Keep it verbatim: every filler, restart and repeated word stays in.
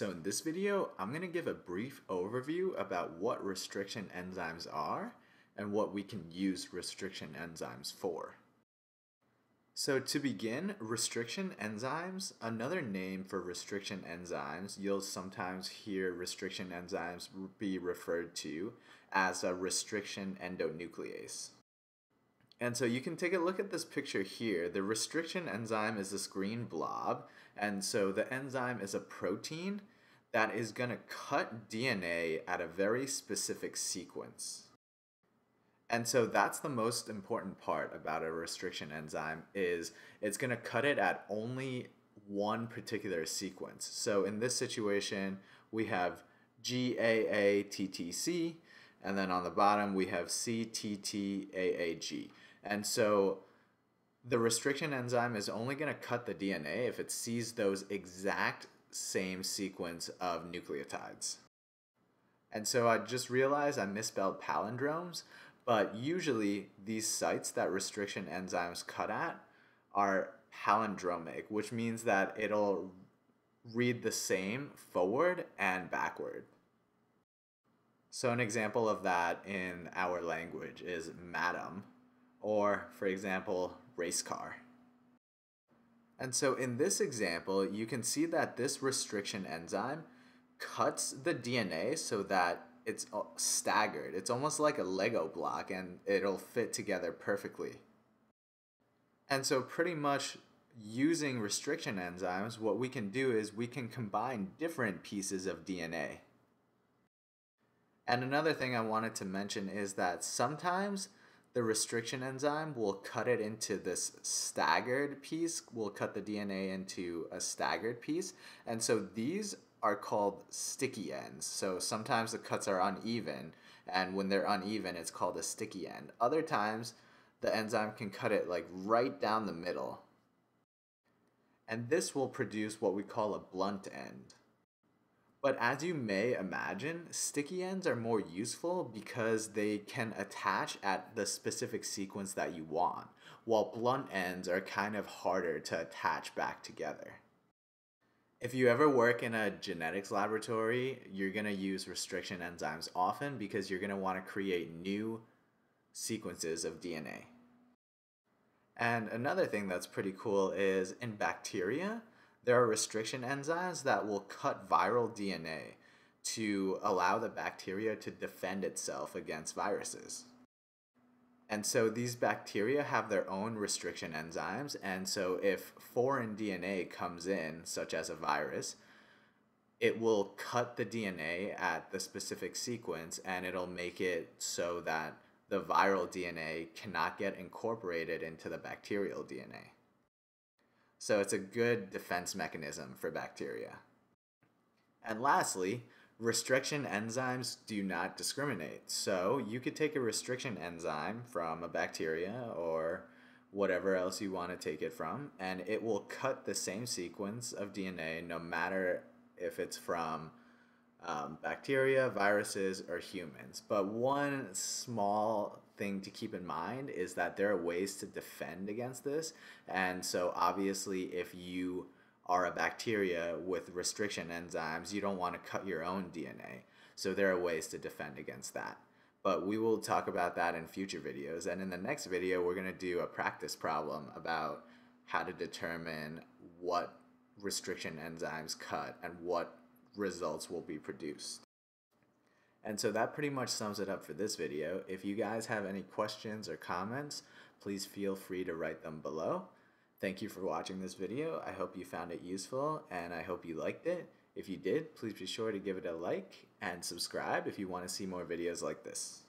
So in this video, I'm going to give a brief overview about what restriction enzymes are and what we can use restriction enzymes for. So to begin, restriction enzymes, another name for restriction enzymes, you'll sometimes hear restriction enzymes be referred to as a restriction endonuclease. And so you can take a look at this picture here. The restriction enzyme is this green blob. And so the enzyme is a protein that is going to cut D N A at a very specific sequence. And so that's the most important part about a restriction enzyme, is it's going to cut it at only one particular sequence. So in this situation, we have G A A T T C, and then on the bottom, we have C T T A A G. And so the restriction enzyme is only going to cut the D N A if it sees those exact same sequence of nucleotides. And so I just realized I misspelled palindromes, but usually these sites that restriction enzymes cut at are palindromic, which means that it'll read the same forward and backward. So an example of that in our language is madam, or for example, race car. And so in this example, you can see that this restriction enzyme cuts the D N A so that it's staggered. It's almost like a Lego block, and it'll fit together perfectly. And so pretty much using restriction enzymes, what we can do is we can combine different pieces of D N A. And another thing I wanted to mention is that sometimes the restriction enzyme will cut it into this staggered piece, will cut the D N A into a staggered piece. And so these are called sticky ends. So sometimes the cuts are uneven, and when they're uneven, it's called a sticky end. Other times, the enzyme can cut it like right down the middle. And this will produce what we call a blunt end. But as you may imagine, sticky ends are more useful because they can attach at the specific sequence that you want, while blunt ends are kind of harder to attach back together. If you ever work in a genetics laboratory, you're going to use restriction enzymes often because you're going to want to create new sequences of D N A. And another thing that's pretty cool is in bacteria, there are restriction enzymes that will cut viral D N A to allow the bacteria to defend itself against viruses. And so these bacteria have their own restriction enzymes, and so if foreign D N A comes in, such as a virus, it will cut the D N A at the specific sequence, and it'll make it so that the viral D N A cannot get incorporated into the bacterial D N A. So it's a good defense mechanism for bacteria. And lastly, restriction enzymes do not discriminate. So you could take a restriction enzyme from a bacteria or whatever else you want to take it from, and it will cut the same sequence of D N A no matter if it's from um, bacteria, viruses, or humans. But one small thing to keep in mind is that there are ways to defend against this, and so obviously if you are a bacteria with restriction enzymes, you don't want to cut your own D N A, so there are ways to defend against that. But we will talk about that in future videos, and in the next video we're going to do a practice problem about how to determine what restriction enzymes cut and what results will be produced. And so that pretty much sums it up for this video. If you guys have any questions or comments, please feel free to write them below. Thank you for watching this video. I hope you found it useful, and I hope you liked it. If you did, please be sure to give it a like and subscribe if you want to see more videos like this.